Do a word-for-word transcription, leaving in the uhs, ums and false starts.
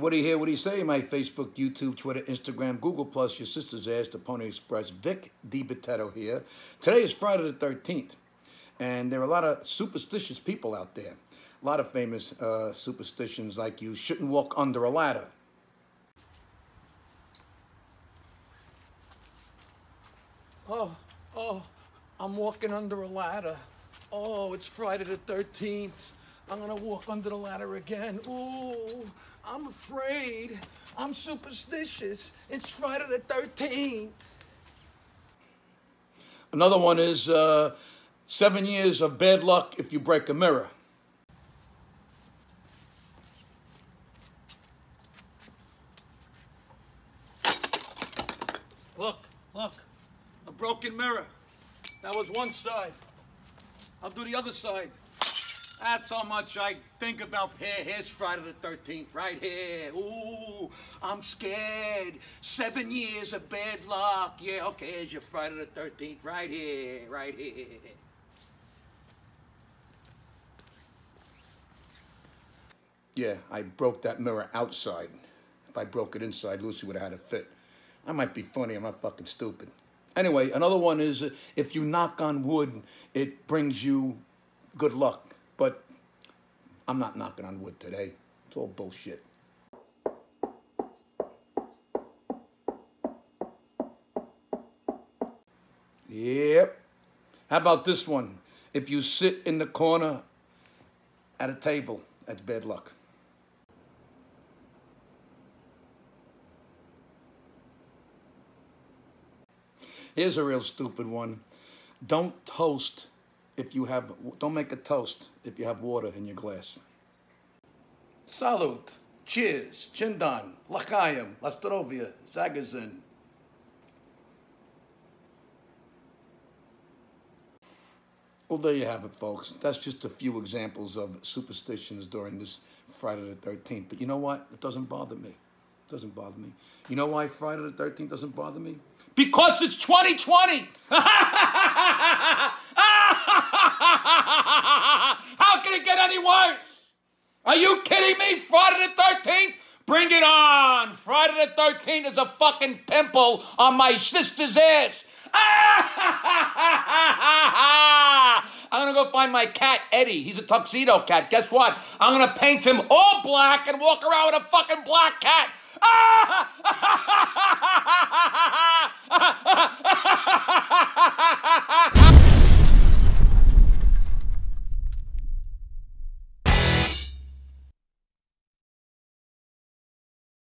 what do you hear, what do you say? My Facebook, YouTube, Twitter, Instagram, Google Plus, your sister's ass, the Pony Express. Vic DiBitetto here. Today is Friday the thirteenth, and there are a lot of superstitious people out there. A lot of famous uh, superstitions, like you shouldn't walk under a ladder. Oh, oh, I'm walking under a ladder. Oh, it's Friday the thirteenth. I'm gonna walk under the ladder again. Ooh, I'm afraid. I'm superstitious. It's Friday the thirteenth. Another one is uh, seven years of bad luck if you break a mirror. Look, look, a broken mirror. That was one side. I'll do the other side. That's how much I think about here. Here's Friday the thirteenth, right here. Ooh, I'm scared. Seven years of bad luck. Yeah, okay, here's your Friday the thirteenth, right here, right here. Yeah, I broke that mirror outside. If I broke it inside, Lucy would have had a fit. I might be funny, I'm not fucking stupid. Anyway, another one is uh, if you knock on wood, it brings you good luck. But I'm not knocking on wood today. It's all bullshit. Yep. How about this one? If you sit in the corner at a table, that's bad luck. Here's a real stupid one. Don't toast. If you have, don't make a toast if you have water in your glass. Salute, cheers, chindan, lachayim, lastrovia, zagazin. Well, there you have it, folks. That's just a few examples of superstitions during this Friday the thirteenth. But you know what? It doesn't bother me. It doesn't bother me. You know why Friday the thirteenth doesn't bother me? Because it's twenty twenty! How can it get any worse? Are you kidding me? Friday the thirteenth? Bring it on! Friday the thirteenth is a fucking pimple on my sister's ass. I'm gonna go find my cat, Eddie. He's a tuxedo cat. Guess what? I'm gonna paint him all black and walk around with a fucking black cat.